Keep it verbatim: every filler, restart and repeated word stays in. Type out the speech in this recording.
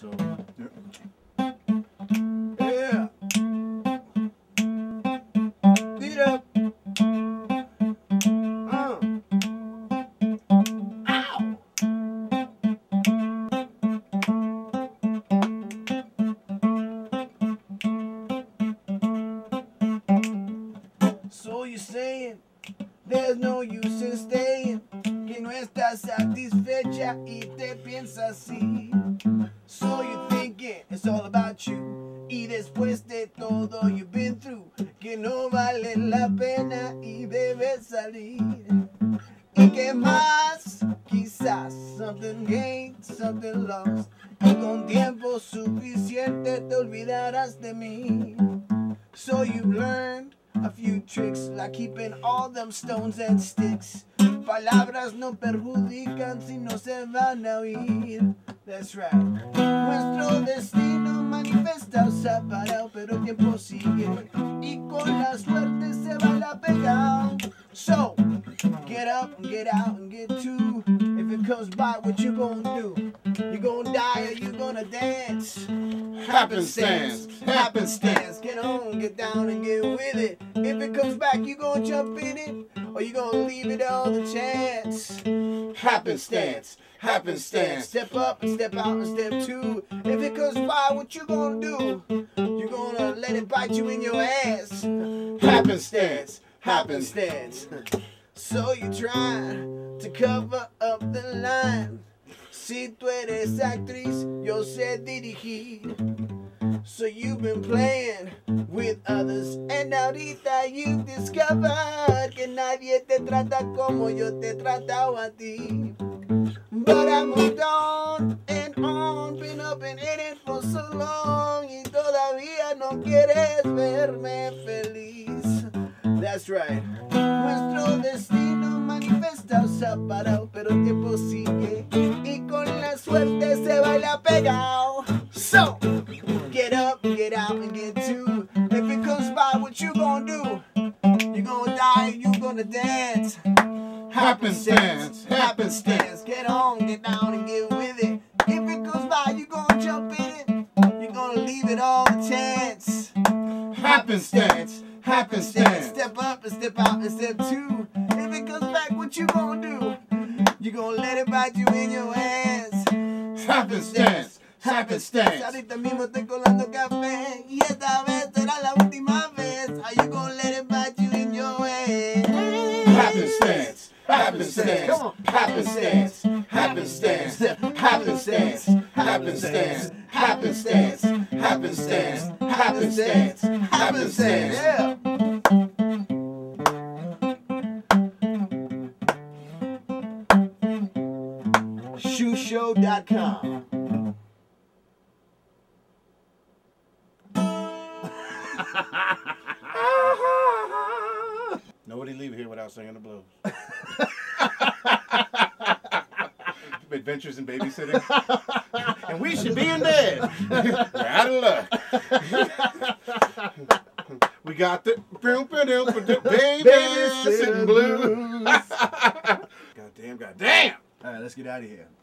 So yeah, beat up. Uh. Ow. So you're saying there's no use in staying, que no estás satisfecha y te piensas así. So you're thinking it's all about you, y después de todo you've been through, que no vale la pena y debes salir. Y que más, quizás, something gained, something lost, y con tiempo suficiente te olvidarás de mí. So you've learned a few tricks, like keeping all them stones and sticks. Palabras no perjudican si no se van a oír. That's right. Nuestro destino manifesta o se ha parado, pero el tiempo sigue y con la suerte se va la pegada. So, get up and get out and get to. If it comes by, what you gonna do? You gonna die or you gonna dance? Happenstance, happenstance. Get on, get down and get with it. If it comes back, you gonna jump in it or you gonna leave it all the chance? Happenstance, happenstance. Step up and step out and step two. If it comes by, what you gonna do? You gonna let it bite you in your ass? Happenstance, happenstance. So you try to cover up the line. Si tú eres actriz, yo sé dirigir. So you've been playing with others, and ahorita you've discovered que nadie te trata como yo te he tratado a ti. But I moved on and on, been up and in it for so long, y todavía no quieres verme feliz. That's right. Nuestro destino manifesta o se ha parado, pero el tiempo sigue y con la suerte se baila pegado. So, get up, get out, and get to. If it comes by, what you gonna do? You gonna die, you gonna dance. Happenstance, happenstance. Get on, get down, and get with it. If it comes by, you gonna jump in it. You gonna leave it all the chance. Happenstance, happenstance. Step up and step out and step two. If it comes back, what you gonna do? You gonna let it bite you in your ass. Happenstance, happenstance. Ahorita mismo estoy colando café y esta vez será la última vez. Are you gonna let it bite you in your ass? Happenstance, happenstance. Happenstance, happenstance. Happenstance, happenstance. Happenstance, happenstance. Happenstance, happenstance. Yeah. S H U Sho dot com. Nobody leave here without singing the blues. Adventures in babysitting. And we should be in bed. We're out of luck. We got the babysitting blues. Goddamn, goddamn. All right, let's get out of here.